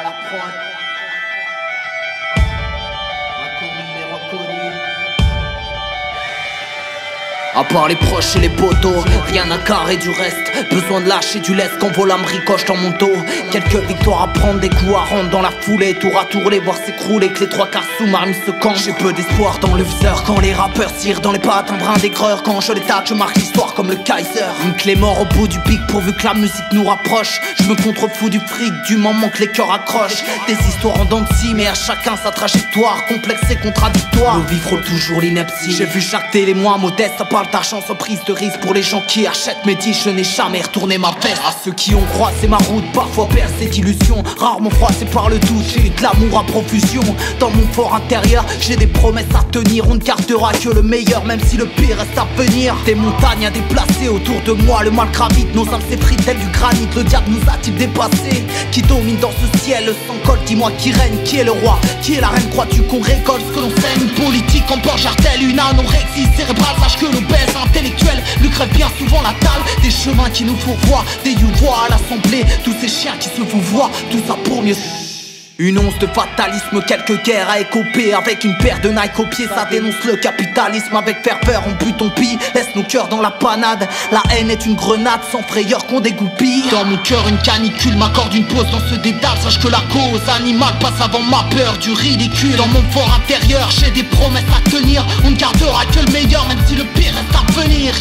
à la prod. Inconnu mais reconnu. À part les proches et les poteaux, rien à carrer du reste. Besoin de lâcher du lest quand Volam ricoche dans mon dos. Quelques victoires à prendre, des coups à rendre dans la foulée. Tour à tour les voir s'écrouler, que les trois quarts sous m'arriment se camp. J'ai peu d'espoir dans le viseur quand les rappeurs tirent dans les pattes. Un brin d'aigreur quand je les tape, je marque l'histoire comme le Kaiser. Une clé mort au bout du pic pourvu que la musique nous rapproche. Je me contrefous du fric, du moment que les cœurs accrochent. Des histoires en dents de scie, mais à chacun sa trajectoire. Complexe et contradictoire, nos vies frôlent toujours l'ineptie. J'ai vu chaque télé moins modeste, ça parle d'argent sans prise de risque. Pour les gens qui achètent mes disques, je n'ai jamais retourné ma veste. À ceux qui ont croisé ma route, parfois percés d'illusions, rarement froissés par le doute. J'ai eu de l'amour à profusion. Dans mon fort intérieur, j'ai des promesses à tenir. On ne gardera que le meilleur, même si le pire reste à venir. Des montagnes à déplacer autour de moi, le mal gravite. Nos âmes s'effritent tel du granit. Le diable nous a-t-il dépassé? Qui domine dans ce ciel sans col? Dis-moi qui règne, qui est le roi, qui est la reine? Crois-tu qu'on récolte ce que l'on sème? Une politique en porte jartelle, une anorexie cérébrale. Sache que l'obèse intellectuel lucre bien souvent la table. Des chemins qui nous fourvoient, des you-voix à l'assemblée. Tous ces chiens qui se vouvoient, tout ça pour mieux. Une once de fatalisme, quelques guerres à écoper. Avec une paire de Nike au pied, ça dénonce le capitalisme. Avec ferveur, on bute, on pille, laisse nos cœurs dans la panade. La haine est une grenade sans frayeur qu'on dégoupille. Dans mon cœur, une canicule m'accorde une pause dans ce dédale. Sache que la cause animale passe avant ma peur du ridicule. Dans mon fort intérieur, j'ai des promesses à tenir. On ne gardera que le meilleur, même si le pire est à venir.